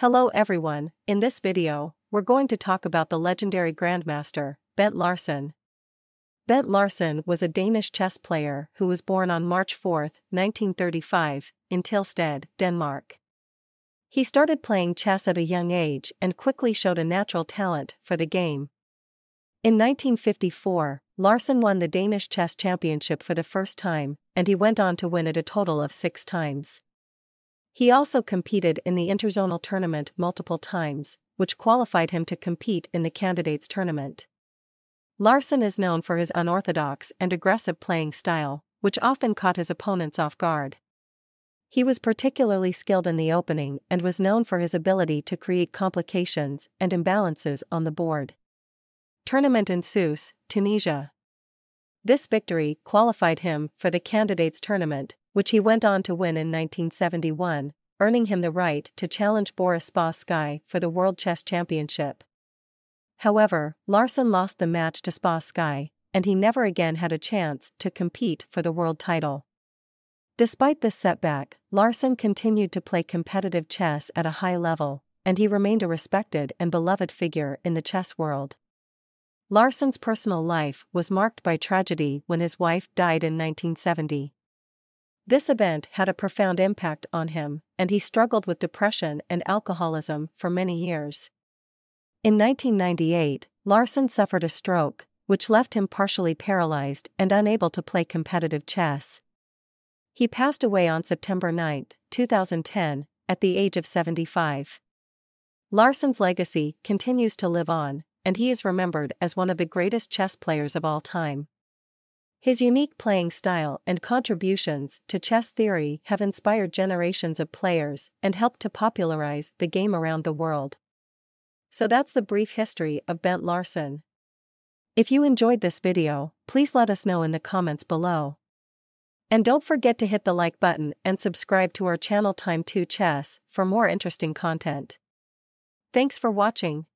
Hello everyone, in this video, we're going to talk about the legendary grandmaster, Bent Larsen. Bent Larsen was a Danish chess player who was born on March 4, 1935, in Tilsted, Denmark. He started playing chess at a young age and quickly showed a natural talent for the game. In 1954, Larsen won the Danish Chess Championship for the first time, and he went on to win it a total of 6 times. He also competed in the Interzonal tournament multiple times, which qualified him to compete in the Candidates Tournament. Larsen is known for his unorthodox and aggressive playing style, which often caught his opponents off guard. He was particularly skilled in the opening and was known for his ability to create complications and imbalances on the board. Tournament in Sousse, Tunisia. This victory qualified him for the Candidates Tournament, which he went on to win in 1971, earning him the right to challenge Boris Spassky for the World Chess Championship. However, Larsen lost the match to Spassky, and he never again had a chance to compete for the world title. Despite this setback, Larsen continued to play competitive chess at a high level, and he remained a respected and beloved figure in the chess world. Larsen's personal life was marked by tragedy when his wife died in 1970. This event had a profound impact on him, and he struggled with depression and alcoholism for many years. In 1998, Larsen suffered a stroke, which left him partially paralyzed and unable to play competitive chess. He passed away on September 9, 2010, at the age of 75. Larsen's legacy continues to live on, and he is remembered as one of the greatest chess players of all time. His unique playing style and contributions to chess theory have inspired generations of players and helped to popularize the game around the world. So that's the brief history of Bent Larsen. If you enjoyed this video, please let us know in the comments below. And don't forget to hit the like button and subscribe to our channel Time 2 Chess for more interesting content. Thanks for watching.